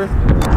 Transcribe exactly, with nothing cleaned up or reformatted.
River.